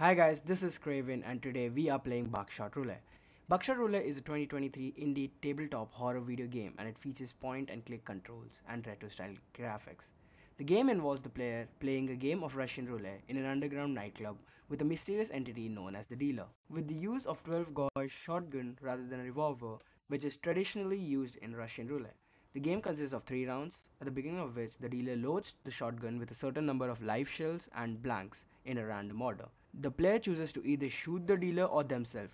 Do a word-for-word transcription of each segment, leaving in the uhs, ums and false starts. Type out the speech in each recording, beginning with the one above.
Hi guys, this is Craven and today we are playing Buckshot Roulette. Buckshot Roulette is a twenty twenty-three indie tabletop horror video game and it features point and click controls and retro style graphics. The game involves the player playing a game of Russian roulette in an underground nightclub with a mysterious entity known as the Dealer. With the use of twelve gauge shotgun rather than a revolver, which is traditionally used in Russian roulette. The game consists of three rounds, at the beginning of which the dealer loads the shotgun with a certain number of live shells and blanks in a random order. The player chooses to either shoot the dealer or themselves.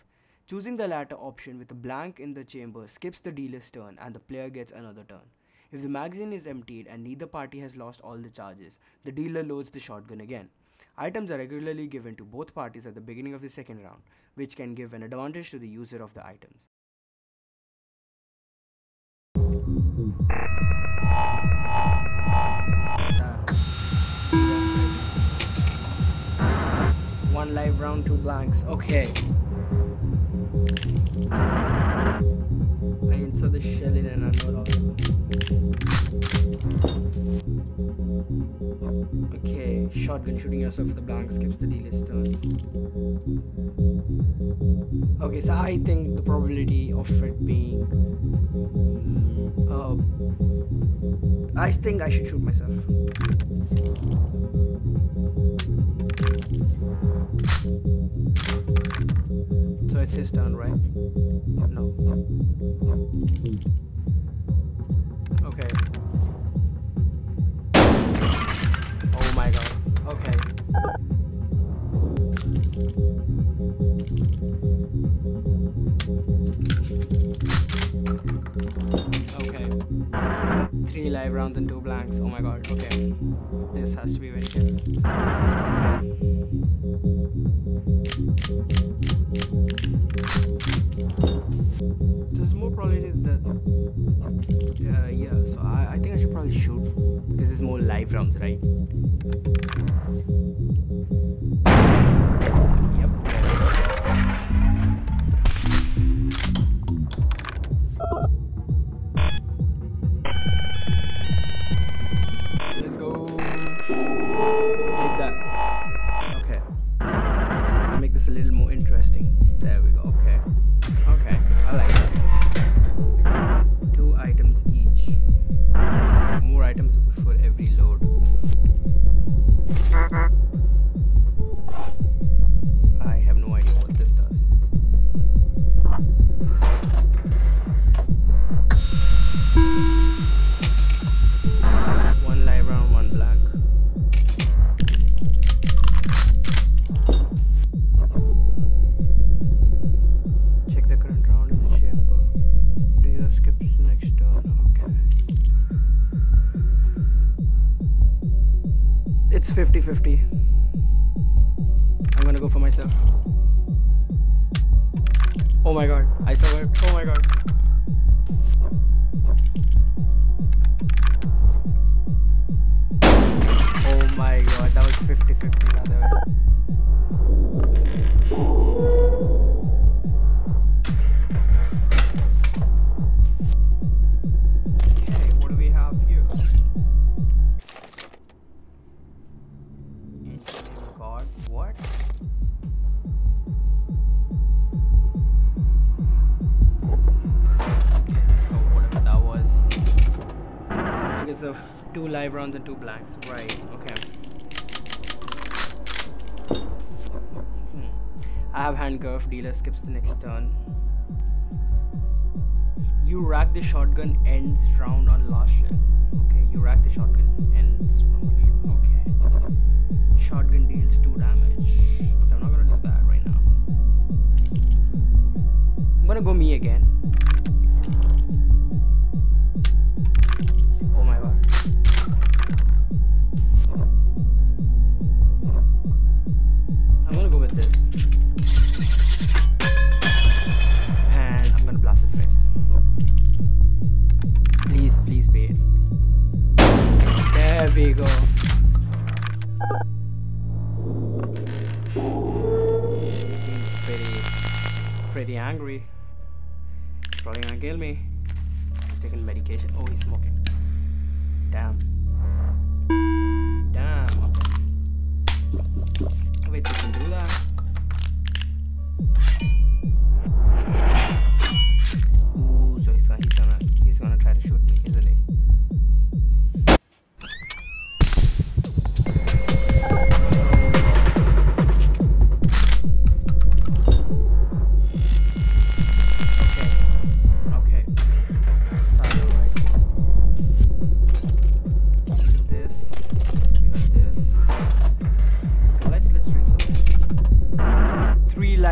Choosing the latter option with a blank in the chamber skips the dealer's turn and the player gets another turn. If the magazine is emptied and neither party has lost all the charges, the dealer loads the shotgun again. Items are regularly given to both parties at the beginning of the second round, which can give an advantage to the user of the items. One live round, two blanks. Okay. I insert the shell in and unload all. Okay. Shotgun shooting yourself with the blank skips the dealer's turn. Okay, so I think the probability of it being. Uh, I think I should shoot myself. So it's his turn, right? No. Okay. Oh my god. Okay. Okay. Three live rounds and two blanks. Oh my god. Okay. This has to be very careful. There's more probability that uh, yeah, so I, I think I should probably shoot because there's more live rounds, right? Yep. Let's go. Hit that. Okay. Let's make this a little more interesting. There we go. Okay. Okay. I like that. Two items each. More items for every load. I have no idea what this does. One live round, one blank. Check the current round in the chamber. Dealer skips the next turn. Okay. It's fifty fifty. I'm gonna go for myself. Oh my god. I survived. Oh my god. Oh my god. That was fifty fifty. Other way. What? Okay, let's go, whatever that was. Because of two live rounds and two blanks. Right, okay. Hmm. I have handcuff, dealer skips the next turn. You rack the shotgun, ends round on last shell. Okay, you rack the shotgun, ends round on last shell. Okay. Shotgun deals two damage. Okay, I'm not gonna do that right now. I'm gonna go me again. Oh my god. I'm gonna go with this. And I'm gonna blast his face. Please, please pay it. There we go. Seems pretty, pretty angry. He's probably gonna kill me. He's taking medication. Oh, he's smoking. Damn. Damn. Okay. Wait, so you can do that.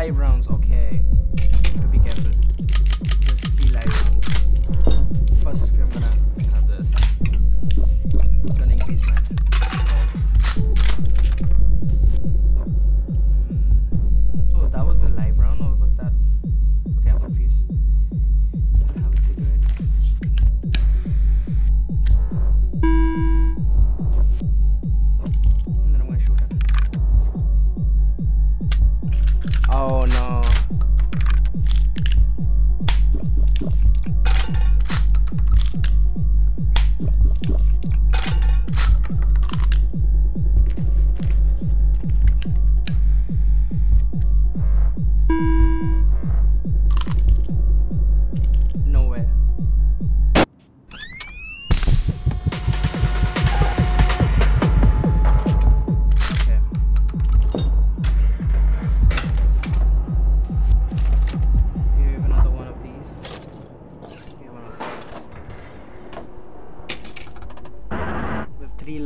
live rounds. Okay. Gotta be careful. This is three live rounds. First, we're gonna have this. I'm gonna increase my. Oh, that was a live round, or was that? Okay, I'm confused. I have a cigarette. And then I'm gonna shoot him. Oh no.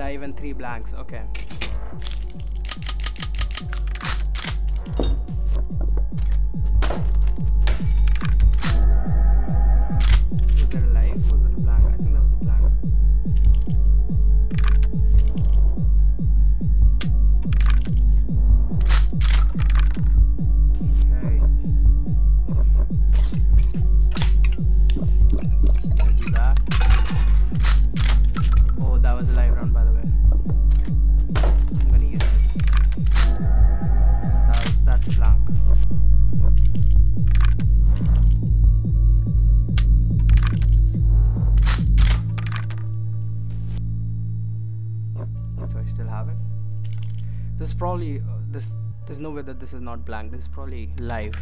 Live and three blanks. Okay. Was it a live? Was it a blank? I think that was a blank. Okay. I'll do that. Oh, that was a live round, by the way. I'm gonna use it. So that, that's blank. So I still have it. This is probably uh, this. There's no way that this is not blank. This is probably live.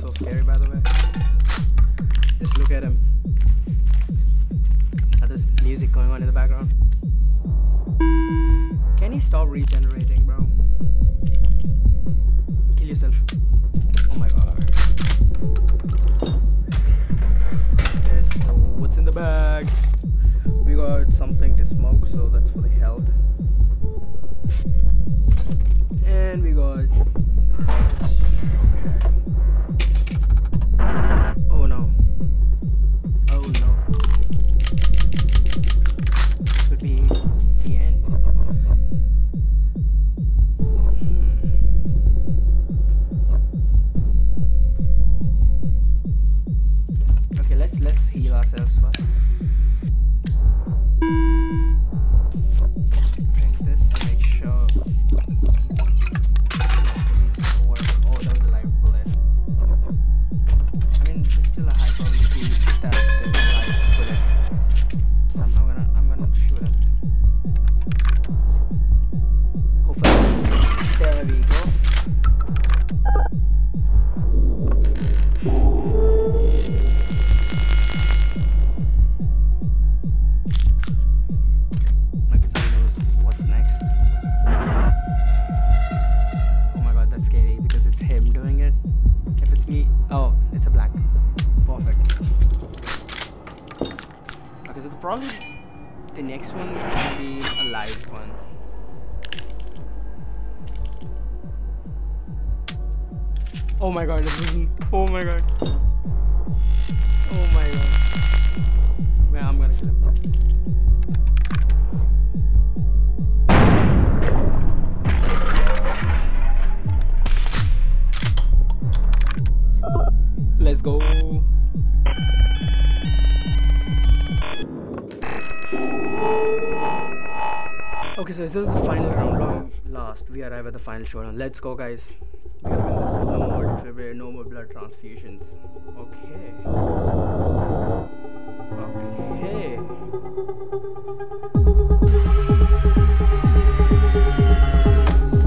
So scary, by the way. Just look at him. At this music going on in the background. Can he stop regenerating, bro? Kill yourself. Oh my god. Okay, so what's in the bag? We got something to smoke, so that's for the health. And we got. Okay. Oh no. Oh no. This would be the end. Hmm. Okay, let's let's heal ourselves first. Drink this to make sure. Probably the next one is gonna be a live one. Oh my god, this isn't. Oh my god. Oh my god. Well, I'm gonna kill him. Let's go. Okay, so is this the final round? Long last, we arrive at the final showdown. Let's go, guys. We gotta win this. No more defibrillator, no more blood transfusions. Okay. Okay. I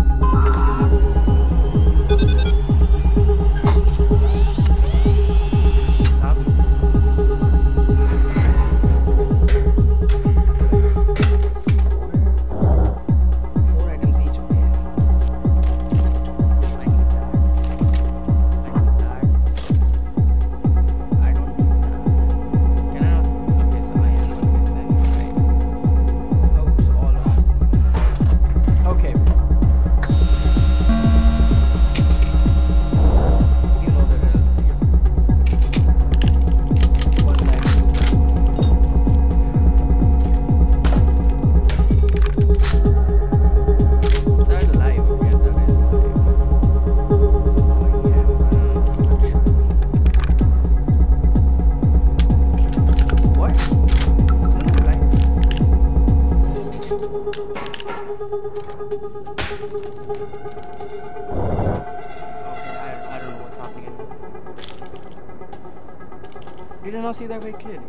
We did not see that very clearly.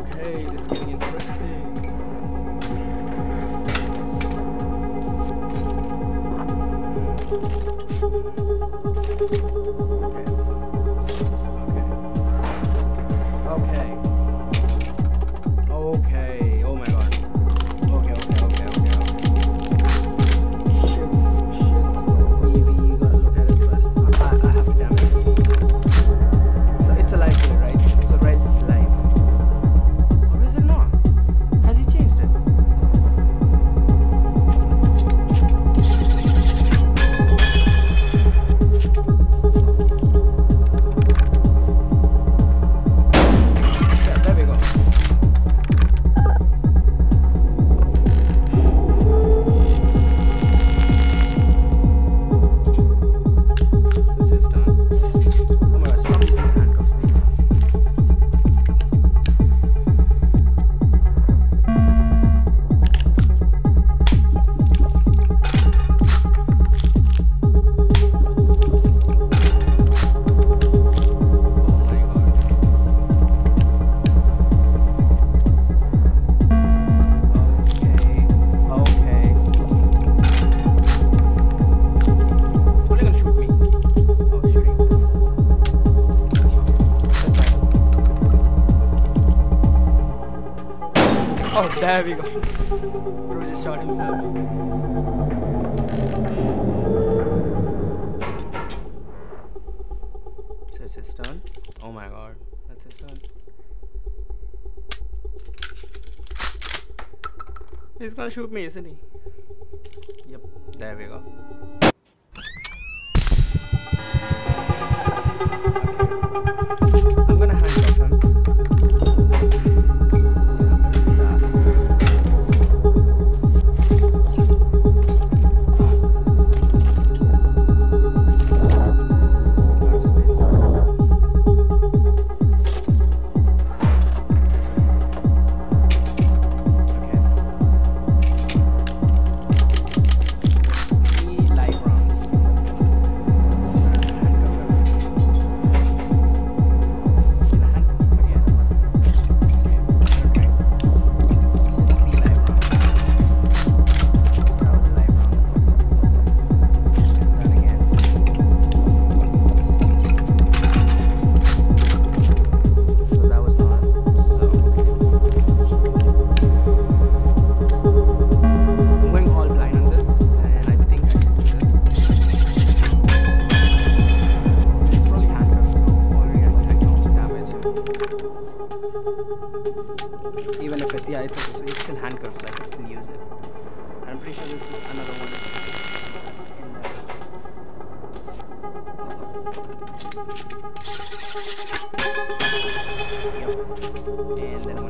Okay, this is getting interesting. Okay. Oh, there we go. Bro just shot himself. So it's his turn. Oh my god, that's his turn. He's gonna shoot me, isn't he? Yep, there we go. Okay. I'm gonna handcuff him. Even if it's, yeah, it's, it's, it's in handcuffs, I can still use it. I'm pretty sure this is another one in there. Yep. And then I'm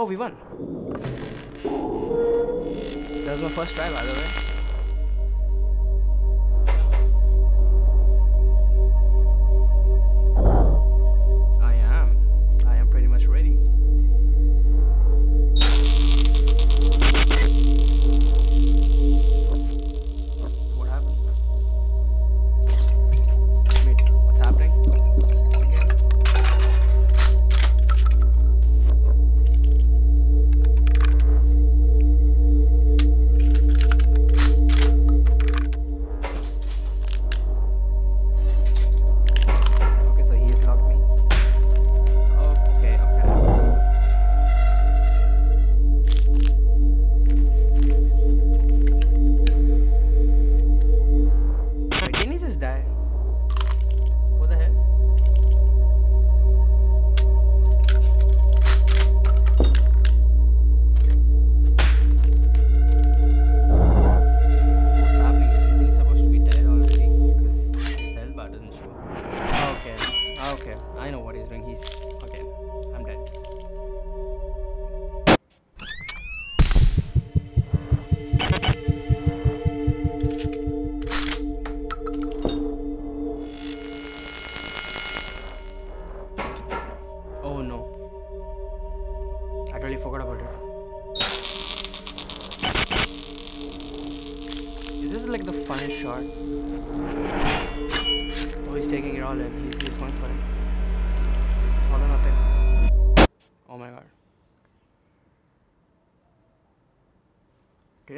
Oh, we won. That was my first try, by the way. I am. I am pretty much ready. What happened? Wait, what's happening? Did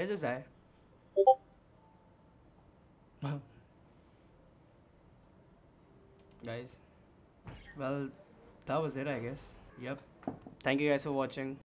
I just die? Guys, well, that was it, I guess. Yep. Thank you guys for watching.